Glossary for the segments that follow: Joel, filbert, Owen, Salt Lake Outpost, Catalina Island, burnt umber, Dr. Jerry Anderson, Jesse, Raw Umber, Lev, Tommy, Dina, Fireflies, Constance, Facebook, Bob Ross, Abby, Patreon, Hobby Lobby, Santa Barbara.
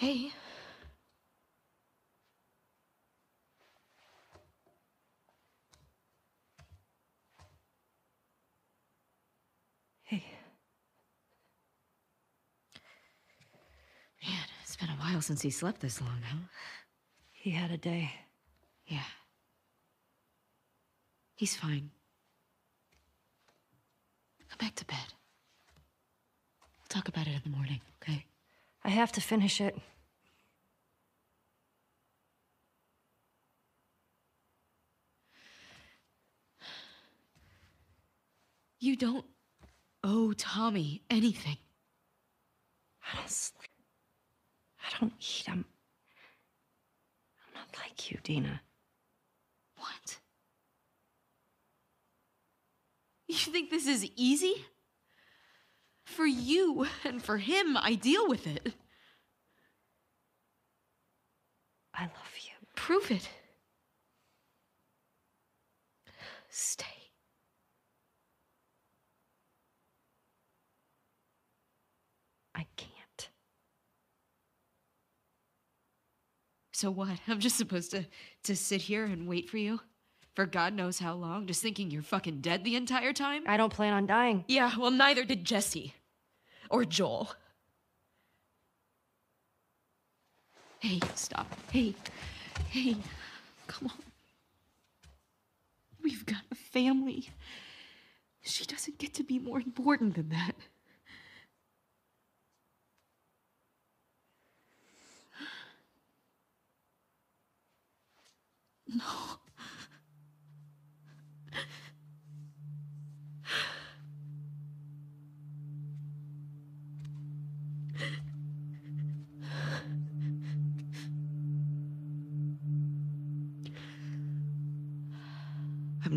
Hey. Hey. Man, it's been a while since he slept this long, huh? He had a day. Yeah. He's fine. Go back to bed. We'll talk about it in the morning, okay? I have to finish it. You don't owe Tommy anything. I don't sleep. I don't eat. I'm not like you, Dina. What? You think this is easy? For you and for him, I deal with it. I love you. Prove it. Stay. I can't. So what? I'm just supposed to sit here and wait for you? For God knows how long, just thinking you're fucking dead the entire time? I don't plan on dying. Yeah, well, neither did Jesse. Or Joel. Hey, stop. Hey. Hey. Come on. We've got a family. She doesn't get to be more important than that. No. I'm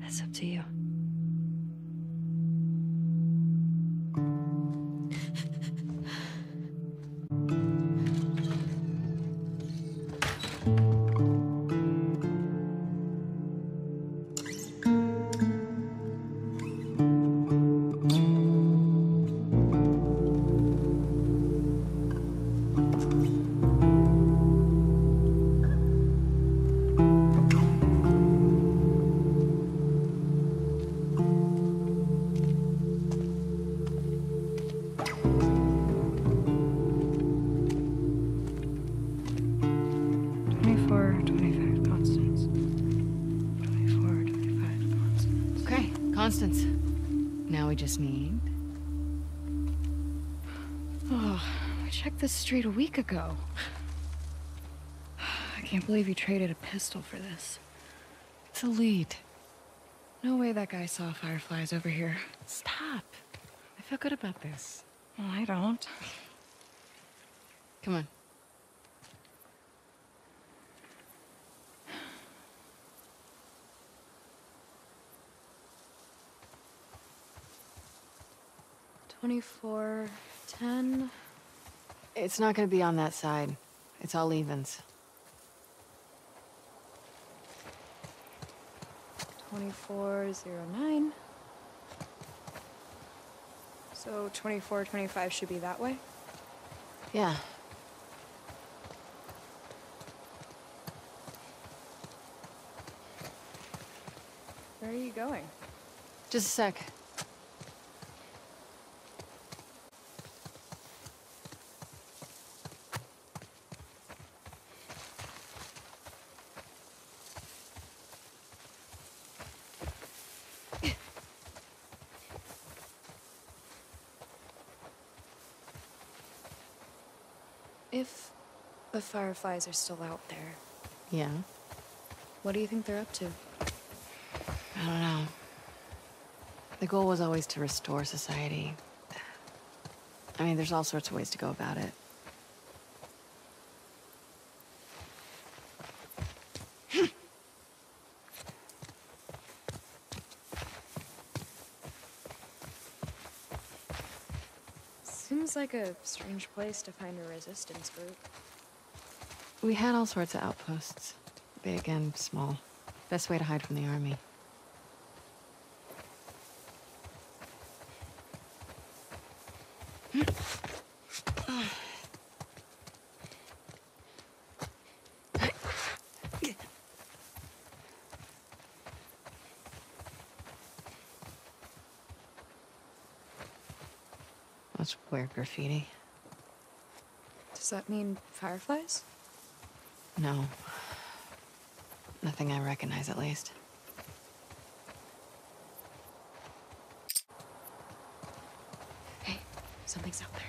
That's up to you. This street a week ago. I can't believe you traded a pistol for this. It's a lead. No way that guy saw Fireflies over here. Stop. I feel good about this. Well, I don't. Come on. $24.10. It's not gonna be on that side. It's all evens. 24.09. So 24.25 should be that way? Yeah. Where are you going? Just a sec. If the Fireflies are still out there... Yeah? What do you think they're up to? I don't know. The goal was always to restore society. I mean, there's all sorts of ways to go about it. Seems like a strange place to find a resistance group. We had all sorts of outposts. Big and small. Best way to hide from the army. That's weird graffiti. Does that mean fireflies? No. Nothing I recognize, at least. Hey, something's out there.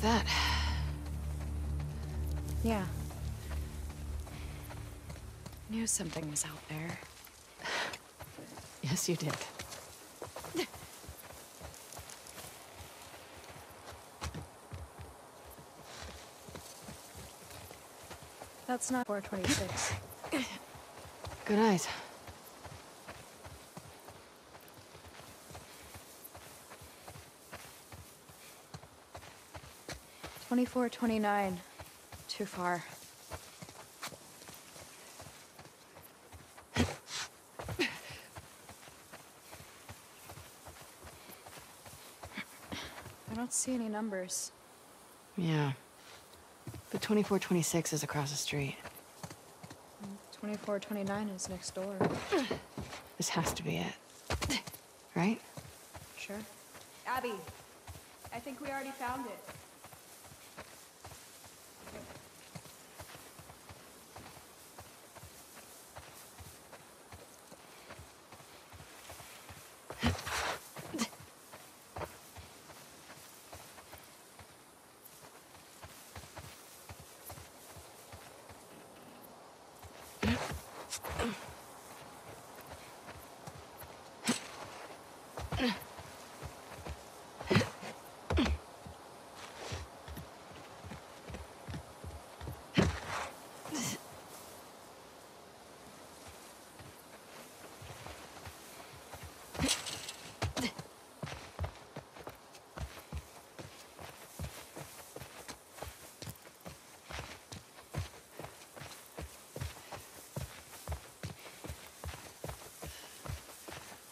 That? Yeah. Knew something was out there. Yes, you did. That's not 426. Good eyes. 24, 29. Too far. I don't see any numbers. Yeah. But 24, 26 is across the street. 24, 29 is next door. This has to be it. Right? Sure. Abby, I think we already found it.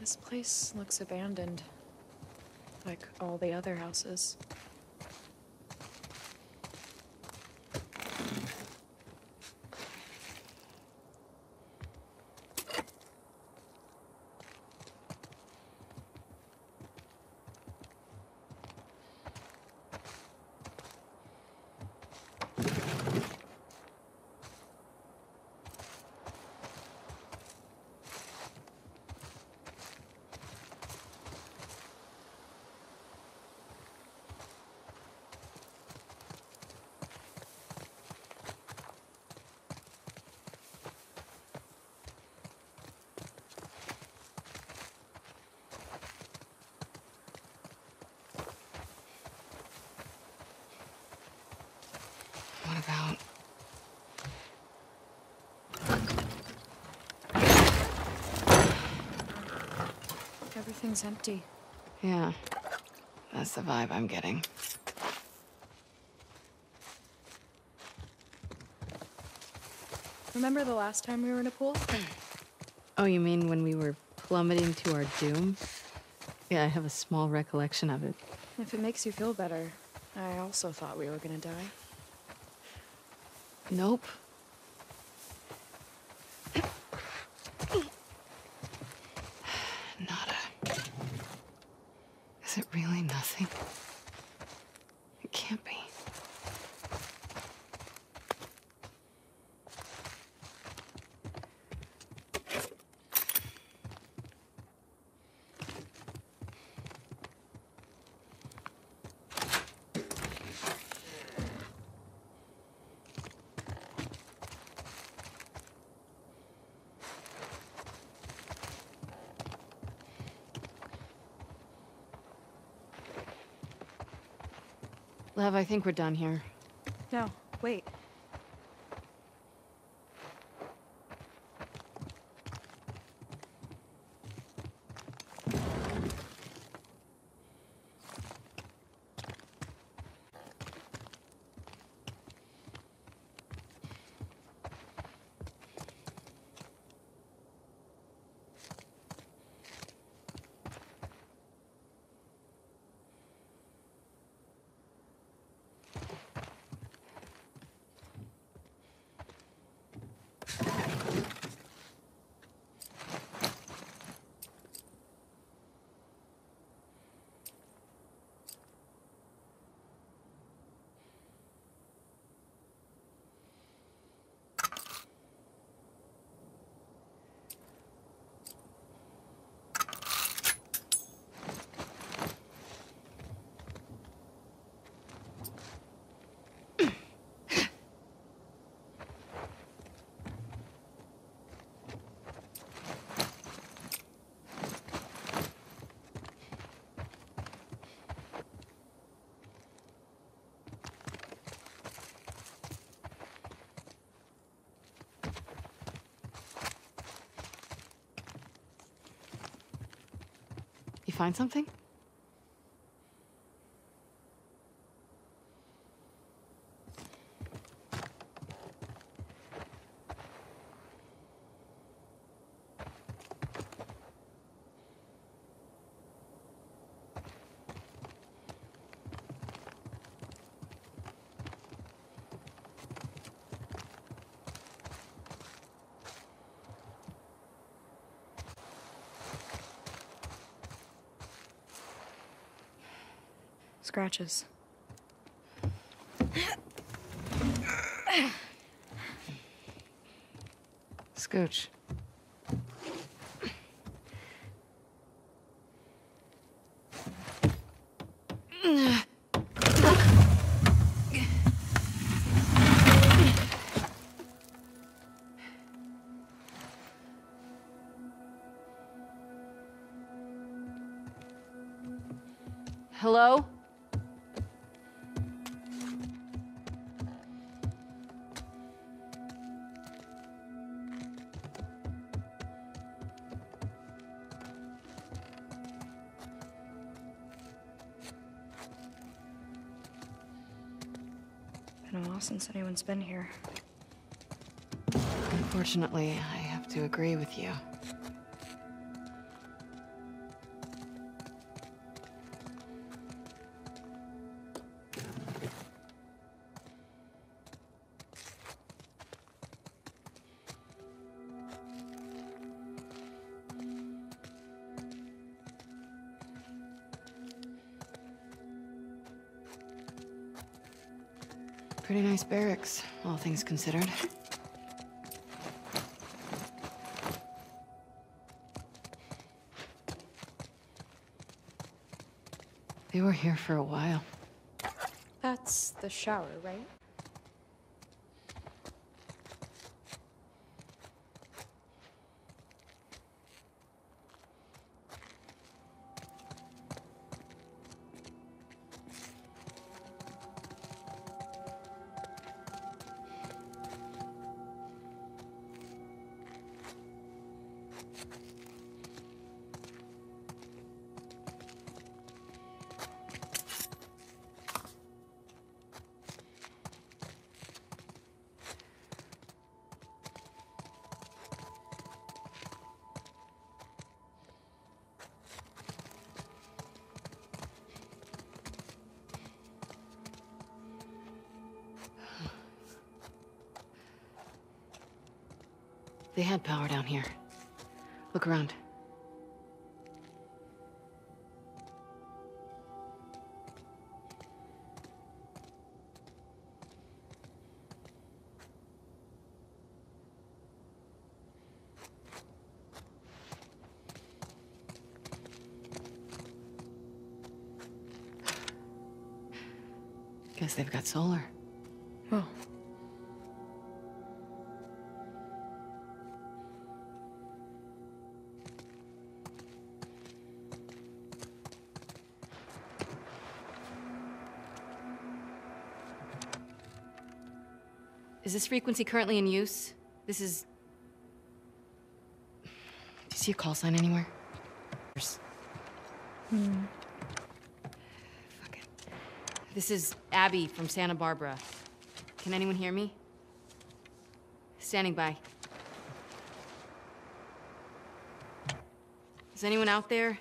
This place looks abandoned, like all the other houses. About everything's empty. Yeah, that's the vibe I'm getting. Remember the last time we were in a pool? Oh, you mean when we were plummeting to our doom? Yeah, I have a small recollection of it. If it makes you feel better, I also thought we were gonna die. Nope. Nada. Is it really nothing? It can't be. Lev, I think we're done here. No, wait. You find something? Scratches. Scooch. Hello? Since anyone's been here. Unfortunately, I have to agree with you. Pretty nice barracks, all things considered. They were here for a while. That's the shower, right? They had power down here. Look around. Guess they've got solar. Oh. Is this frequency currently in use? This is... Do you see a call sign anywhere? Fuck it. This is Abby from Santa Barbara. Can anyone hear me? Standing by. Is anyone out there?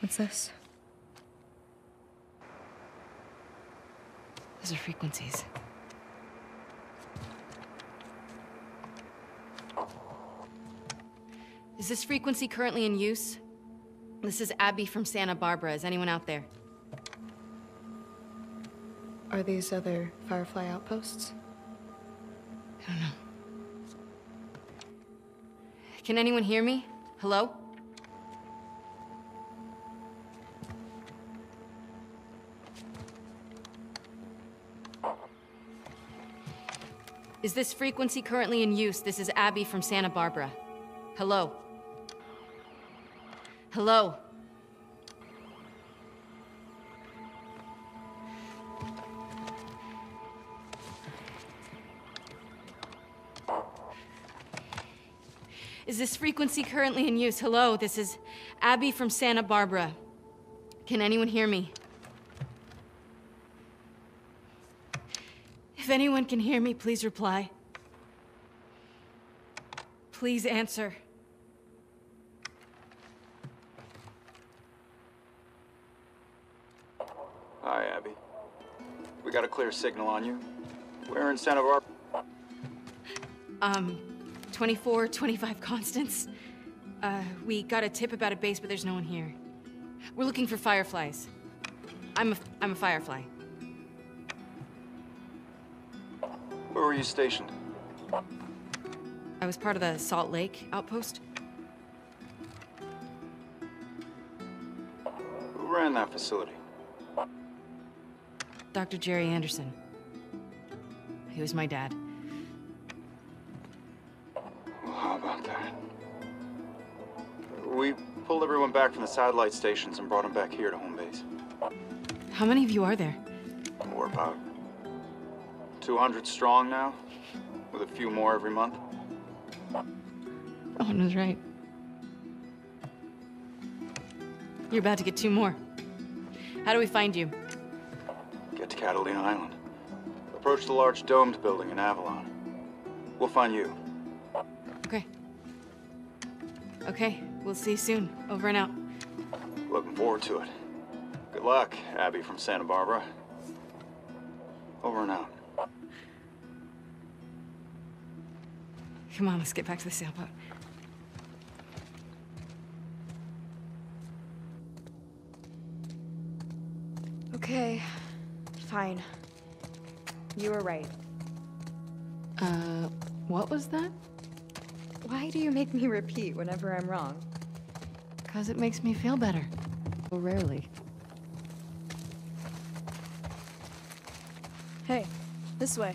What's this? Those are frequencies. Is this frequency currently in use? This is Abby from Santa Barbara. Is anyone out there? Are these other Firefly outposts? I don't know. Can anyone hear me? Hello? Is this frequency currently in use? This is Abby from Santa Barbara. Hello? Hello? Is this frequency currently in use? Hello, this is Abby from Santa Barbara. Can anyone hear me? If anyone can hear me, please reply. Please answer. Hi, Abby. We got a clear signal on you. Where in Santa Barbara? 24, 25 Constance. We got a tip about a base, but there's no one here. We're looking for Fireflies. I'm a Firefly. Where were you stationed? I was part of the Salt Lake Outpost. Who ran that facility? Dr. Jerry Anderson. He was my dad. Well, how about that? We pulled everyone back from the satellite stations and brought them back here to home base. How many of you are there? We're about 200 strong now, with a few more every month. Owen was right. You're about to get two more. How do we find you? Get to Catalina Island. Approach the large domed building in Avalon. We'll find you. Okay. Okay, we'll see you soon. Over and out. Looking forward to it. Good luck, Abby from Santa Barbara. Over and out. Come on, let's get back to the sailboat. Okay, fine. You were right. What was that? Why do you make me repeat whenever I'm wrong? Because it makes me feel better. Well, rarely. Hey, this way.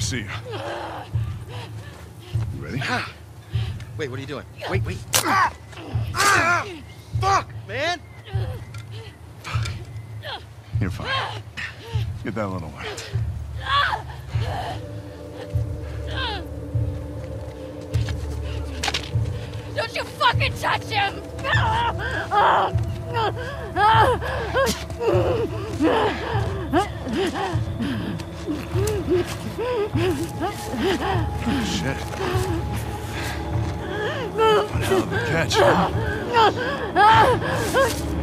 See you. You ready? Wait, what are you doing? Wait, wait. Fuck, man! Fuck. You're fine. Get that little one. Don't you fucking touch him! Shit. What a hell of a catch, huh?